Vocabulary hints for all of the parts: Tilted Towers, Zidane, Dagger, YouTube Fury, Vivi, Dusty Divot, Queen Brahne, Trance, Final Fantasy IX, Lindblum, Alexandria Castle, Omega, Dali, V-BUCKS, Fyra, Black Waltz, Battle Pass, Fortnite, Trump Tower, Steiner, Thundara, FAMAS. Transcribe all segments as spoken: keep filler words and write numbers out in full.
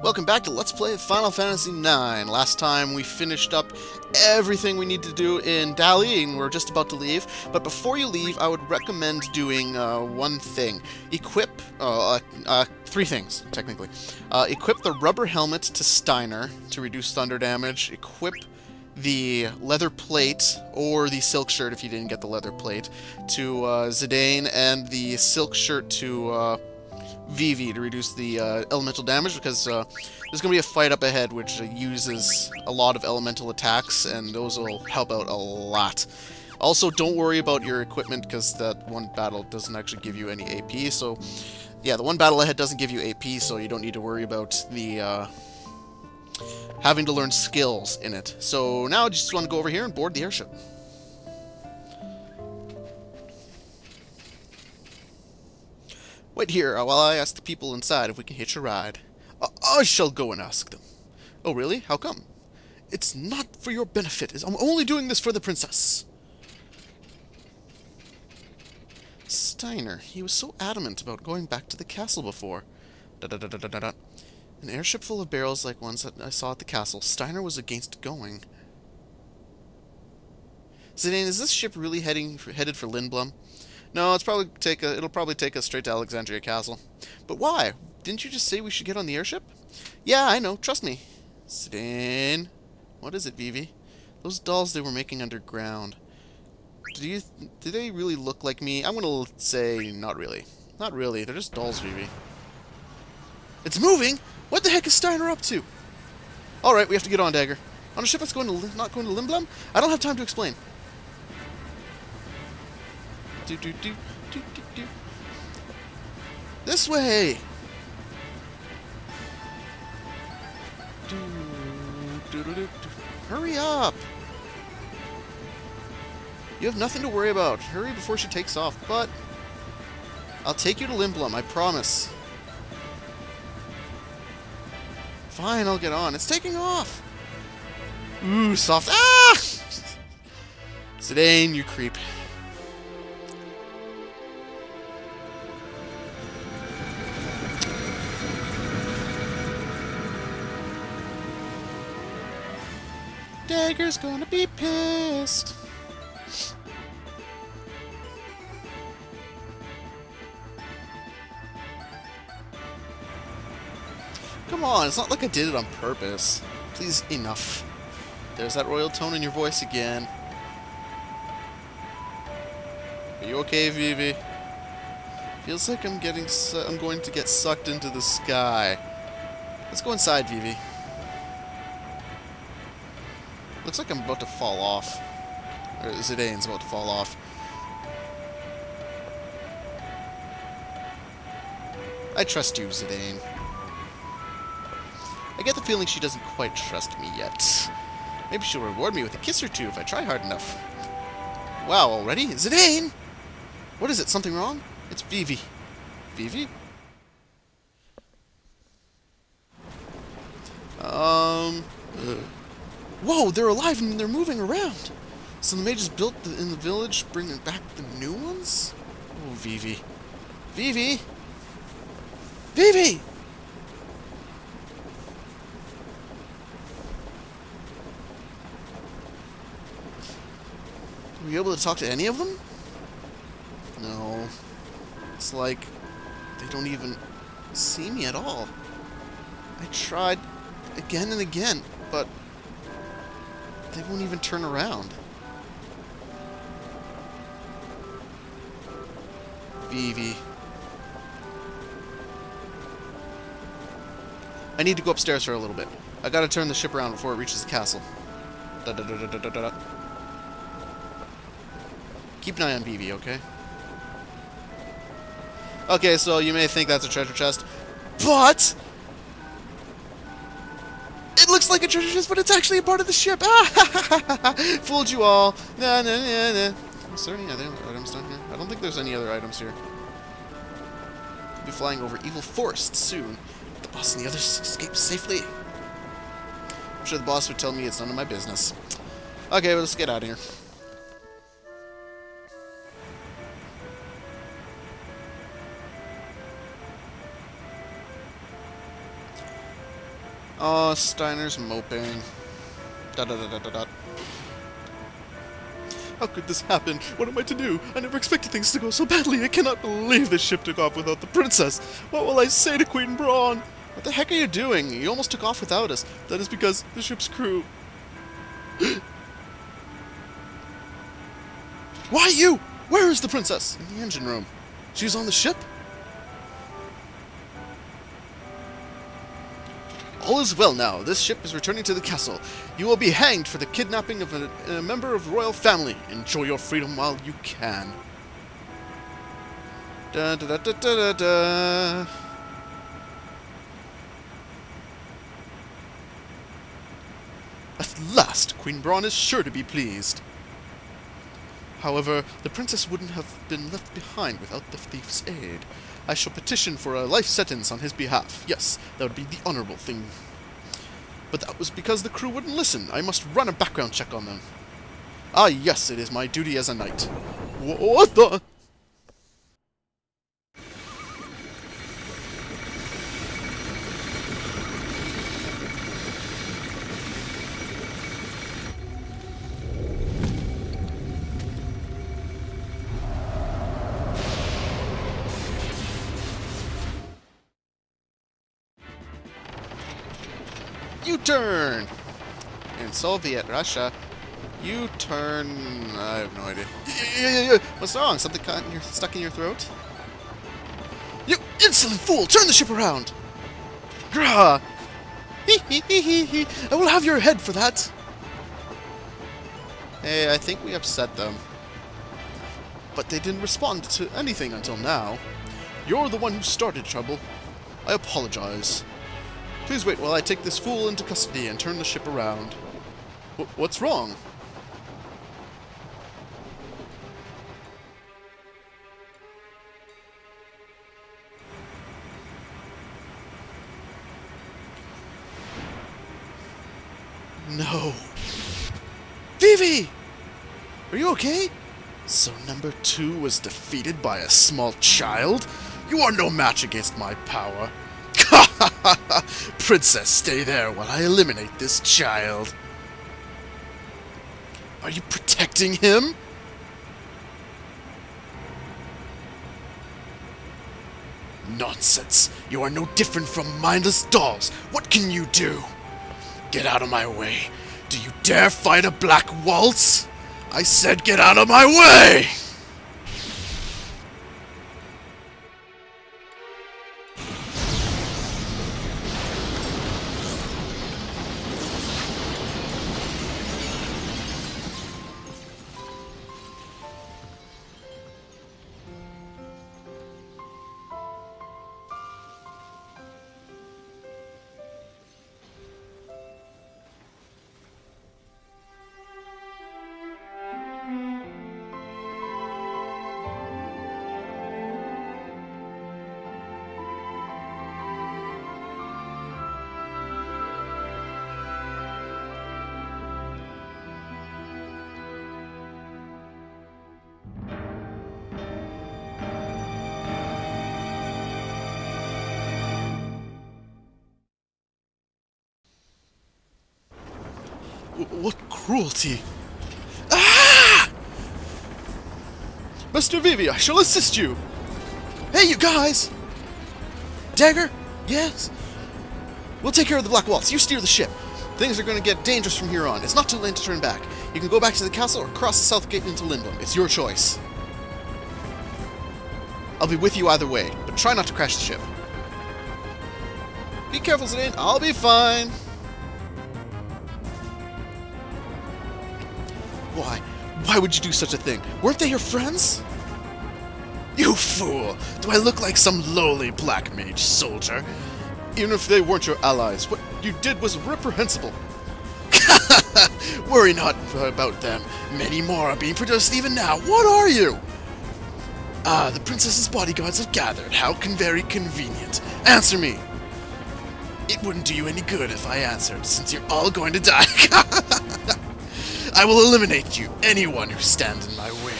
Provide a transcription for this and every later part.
Welcome back to Let's Play Final Fantasy nine. Last time we finished up everything we need to do in Dali, and we're just about to leave. But before you leave, I would recommend doing uh, one thing. Equip... Uh, uh, three things, technically. Uh, equip the rubber helmet to Steiner to reduce thunder damage. Equip the leather plate, or the silk shirt if you didn't get the leather plate, to uh, Zidane, and the silk shirt to... Uh, Vivi to reduce the uh, elemental damage, because uh, there's going to be a fight up ahead which uses a lot of elemental attacks, and those will help out a lot. Also, don't worry about your equipment, because that one battle doesn't actually give you any A P, so... Yeah, the one battle ahead doesn't give you A P, so you don't need to worry about the... Uh, having to learn skills in it. So now I just want to go over here and board the airship. Wait here while I ask the people inside if we can hitch a ride. Uh, I shall go and ask them. Oh, really? How come? It's not for your benefit. I'm only doing this for the princess. Steiner. He was so adamant about going back to the castle before. Da da da da da da. An airship full of barrels like ones that I saw at the castle. Steiner was against going. Zidane, is this ship really heading for, headed for Lindblum? No, it's probably take a, it'll probably take us straight to Alexandria Castle. But why? Didn't you just say we should get on the airship? Yeah, I know. Trust me. Zidane. What is it, Vivi? Those dolls they were making underground. Do you... Th do they really look like me? I'm going to say not really. Not really. They're just dolls, Vivi. It's moving? What the heck is Steiner up to? Alright, we have to get on, Dagger. On a ship that's going to not going to Lindblum? I don't have time to explain. Do, do, do, do, do, do. This way. Do, do, do, do, do. Hurry up! You have nothing to worry about. Hurry before she takes off. But I'll take you to Lindblum. I promise. Fine, I'll get on. It's taking off. Ooh, soft. Ah! Zidane, you creep. Dagger's gonna be pissed. Come on, it's not like I did it on purpose. Please, enough. There's that royal tone in your voice again. Are you okay, Vivi? Feels like I'm getting su I'm going to get sucked into the sky. Let's go inside, Vivi. Looks like I'm about to fall off. Or Zidane's about to fall off. I trust you, Zidane. I get the feeling she doesn't quite trust me yet. Maybe she'll reward me with a kiss or two if I try hard enough. Wow, already? Zidane! What is it? Something wrong? It's Vivi. Vivi? Um... Ugh. Whoa, they're alive and they're moving around! So the mages built the, in the village, bringing back the new ones? Oh, Vivi. Vivi! Vivi! Were you able to talk to any of them? No. It's like they don't even see me at all. I tried again and again, but... they won't even turn around. Vivi. I need to go upstairs for a little bit. I gotta turn the ship around before it reaches the castle. Da da da da da da da. Keep an eye on Vivi, okay? Okay, so you may think that's a treasure chest, but... looks like a treasure chest, but it's actually a part of the ship. Ah, ha, ha, ha, ha. Fooled you all. Nah, nah, nah, nah. Is there any other items down here? I don't think there's any other items here. We'll be flying over evil forests soon. The boss and the others escape safely. I'm sure the boss would tell me it's none of my business. Okay, well, let's get out of here. Oh, Steiner's moping. Da da da da da da. How could this happen? What am I to do? I never expected things to go so badly. I cannot believe this ship took off without the princess. What will I say to Queen Brahne? What the heck are you doing? You almost took off without us. That is because the ship's crew... Why you? Where is the princess? In the engine room. She's on the ship? All is well now. This ship is returning to the castle. You will be hanged for the kidnapping of a, a member of the royal family. Enjoy your freedom while you can. Da da da da da da. At last, Queen Brahne is sure to be pleased. However, the princess wouldn't have been left behind without the thief's aid. I shall petition for a life sentence on his behalf. Yes, that would be the honorable thing. But that was because the crew wouldn't listen. I must run a background check on them. Ah, yes, it is my duty as a knight. What the? U-turn! In Soviet Russia, U-turn... I have no idea. What's wrong? Something caught in your, stuck in your throat? You insolent fool! Turn the ship around! Grah! I will have your head for that! Hey, I think we upset them. But they didn't respond to anything until now. You're the one who started trouble. I apologize. Please wait while I take this fool into custody and turn the ship around. W- what's wrong? No. Vivi! Are you okay? So number two was defeated by a small child? You are no match against my power. Princess, stay there while I eliminate this child. Are you protecting him? Nonsense. You are no different from mindless dolls. What can you do? Get out of my way. Do you dare fight a Black Waltz? I said get out of my way! What cruelty! Ah! Mister Vivi, I shall assist you! Hey, you guys! Dagger? Yes? We'll take care of the Black Waltz. You steer the ship. Things are going to get dangerous from here on. It's not too late to turn back. You can go back to the castle or cross the south gate into Lindblum. It's your choice. I'll be with you either way, but try not to crash the ship. Be careful, Zidane. I'll be fine. Why? Why would you do such a thing? Weren't they your friends? You fool! Do I look like some lowly black mage soldier? Even if they weren't your allies, what you did was reprehensible. Worry not about them. Many more are being produced even now. What are you? Ah, the princess's bodyguards have gathered. How can very convenient. Answer me. It wouldn't do you any good if I answered, since you're all going to die. I will eliminate you, anyone who stands in my way.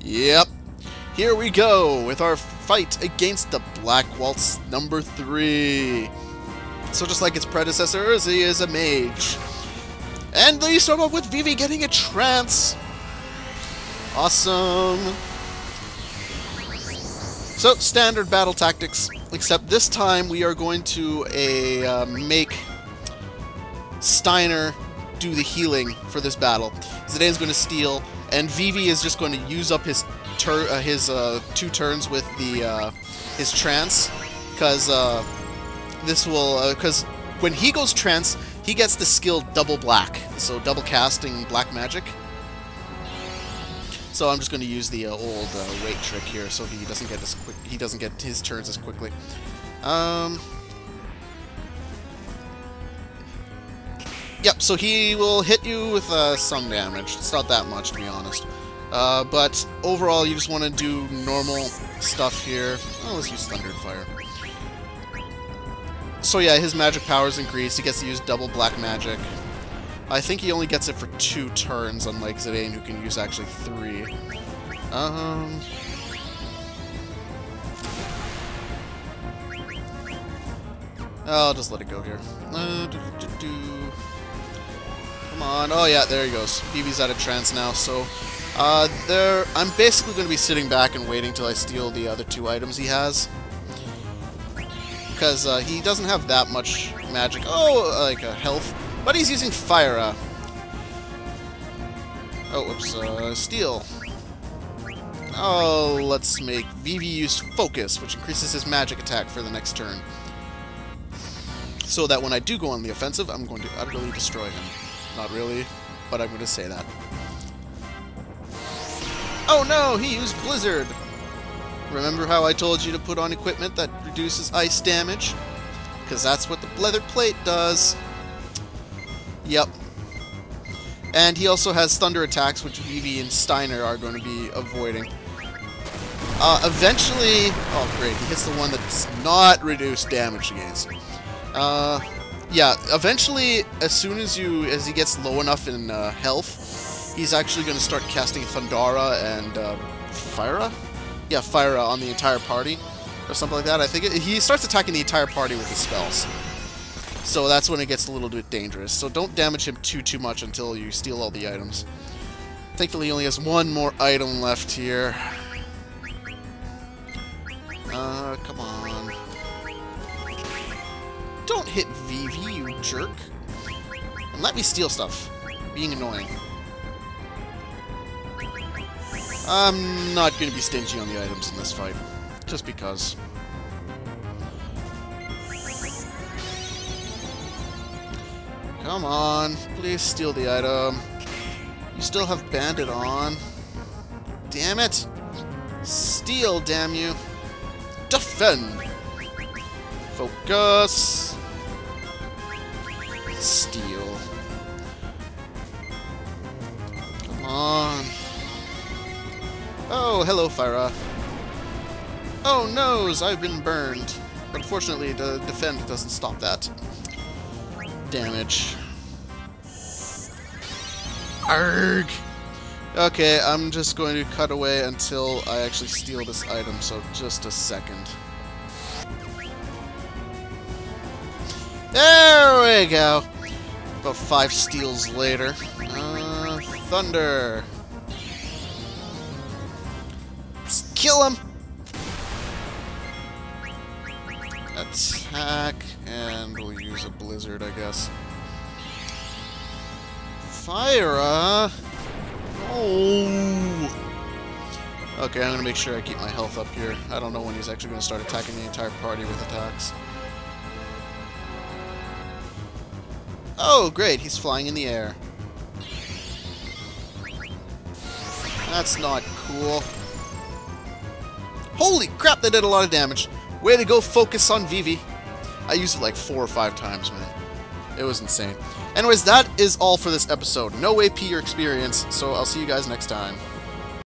Yep. Here we go with our fight against the Black Waltz number three. So just like its predecessors, he is a mage. And they start off with Vivi getting a trance. Awesome. So, standard battle tactics, except this time we are going to a, uh, make Steiner do the healing for this battle. Zidane's going to steal, and Vivi is just going to use up his tur uh, his uh, two turns with the uh, his trance, because uh, this will because uh, when he goes trance, he gets the skill double black, so double casting black magic. So I'm just going to use the uh, old uh, wait trick here, so he doesn't get as quick. He doesn't get his turns as quickly. Um, yep. So he will hit you with uh, some damage. It's not that much, to be honest. Uh, but overall, you just want to do normal stuff here. Oh, let's use Thunder and Fire. So yeah, his magic powers increase. He gets to use double black magic. I think he only gets it for two turns, unlike Zidane, who can use actually three. Um, I'll just let it go here. Uh, do, do, do, do. Come on. Oh, yeah, there he goes. B B's out of trance now, so uh, there. I'm basically going to be sitting back and waiting till I steal the other two items he has. Because uh, he doesn't have that much magic. Oh, like a health. But he's using fire. Uh. Oh, whoops. Uh, steel. Oh, let's make Vivi use focus, which increases his magic attack for the next turn. So that when I do go on the offensive, I'm going to utterly destroy him. Not really, but I'm going to say that. Oh no, he used Blizzard! Remember how I told you to put on equipment that reduces ice damage? Because that's what the leather plate does. Yep. And he also has thunder attacks, which Vivi and Steiner are going to be avoiding. Uh, eventually... Oh, great. He hits the one that's not reduced damage against. Uh, yeah, eventually, as soon as you... As he gets low enough in uh, health, he's actually going to start casting Thundara and... Uh, Fyra? Yeah, Fyra on the entire party. Or something like that. I think it, he starts attacking the entire party with his spells. So that's when it gets a little bit dangerous. So don't damage him too, too much until you steal all the items. Thankfully, he only has one more item left here. Uh, come on. Don't hit Vivi, you jerk. And let me steal stuff. Being annoying. I'm not going to be stingy on the items in this fight. Just because... Come on, please steal the item. You still have Bandit on. Damn it! Steal, damn you! Defend! Focus! Steal. Come on. Oh, hello, Fyra. Oh, noes, I've been burned. But fortunately, the defend doesn't stop that damage. Arg. Okay, I'm just going to cut away until I actually steal this item, so just a second. There we go! About five steals later. Uh, thunder! Just kill him! Attack, and we'll use a blizzard, I guess. Fyra! Oh! Okay, I'm gonna make sure I keep my health up here. I don't know when he's actually gonna start attacking the entire party with attacks. Oh, great, he's flying in the air. That's not cool. Holy crap, they did a lot of damage! Way to go, focus on Vivi. I used it like four or five times, man. It was insane. Anyways, that is all for this episode. No A P or experience, so I'll see you guys next time.